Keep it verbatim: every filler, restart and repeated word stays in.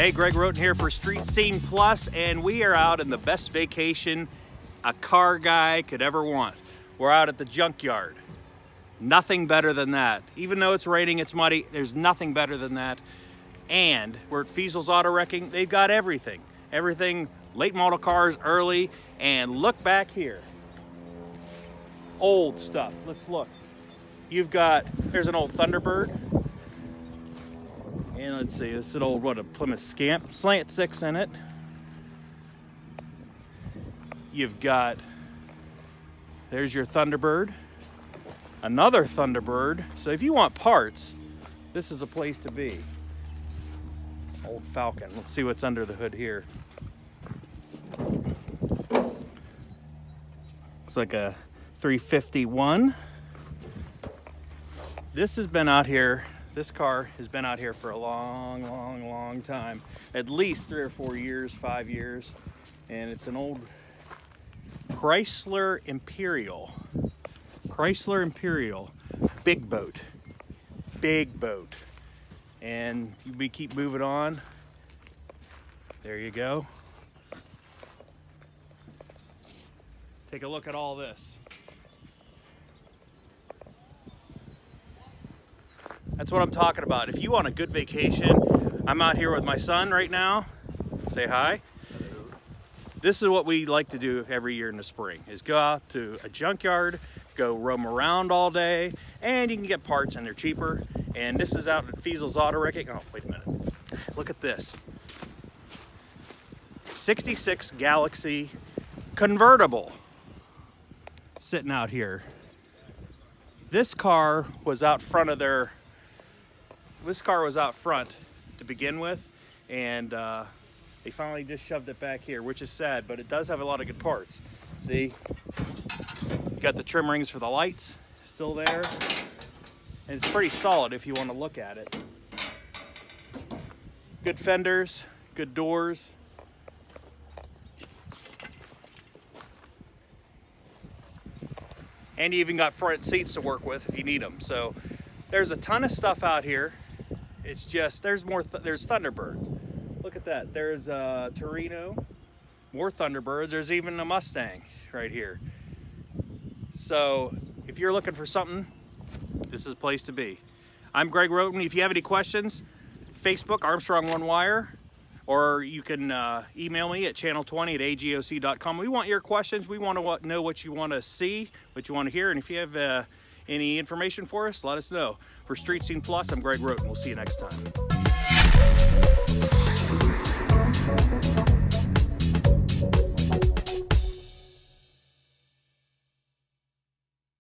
Hey, Greg Rhoton here for Street Scene Plus, and we are out in the best vacation a car guy could ever want. We're out at the junkyard. Nothing better than that. Even though it's raining, it's muddy, there's nothing better than that. And we're at Feezles Auto Wrecking. They've got everything. Everything, late model cars, early, and look back here. Old stuff, let's look. You've got, here's an old Thunderbird. And let's see, this is an old, what, a Plymouth Scamp. Slant six in it. You've got, there's your Thunderbird. Another Thunderbird. So if you want parts, this is a place to be. Old Falcon. Let's see what's under the hood here. Looks like a three fifty-one. This has been out here. This car has been out here for a long, long, long time. At least three or four years, five years. And it's an old Chrysler Imperial. Chrysler Imperial. Big boat. Big boat. And we keep moving on. There you go. Take a look at all this. That's what I'm talking about. If you want a good vacation, I'm out here with my son right now. Say hi. Hello. This is what we like to do every year in the spring, is go out to a junkyard, go roam around all day, and you can get parts and they're cheaper. And this is out at Feezles Auto Wrecking. Oh, wait a minute. Look at this. sixty-six Galaxy convertible sitting out here. This car was out front of their This car was out front to begin with, and uh, they finally just shoved it back here, which is sad, but it does have a lot of good parts. See, you got the trim rings for the lights still there, and it's pretty solid if you want to look at it. Good fenders, good doors. And you even got front seats to work with if you need them. So there's a ton of stuff out here. It's just, there's more, th there's Thunderbirds. Look at that, there's a Torino, more Thunderbirds. There's even a Mustang right here. So if you're looking for something, this is a place to be. I'm Greg Rhoton. If you have any questions, Facebook, Armstrong One Wire, or you can uh, email me at channel twenty at A G O C dot com. We want your questions. We want to know what you want to see, what you want to hear, and if you have uh, any information for us, let us know. For Street Scene Plus, I'm Greg Rhoton. We'll see you next time.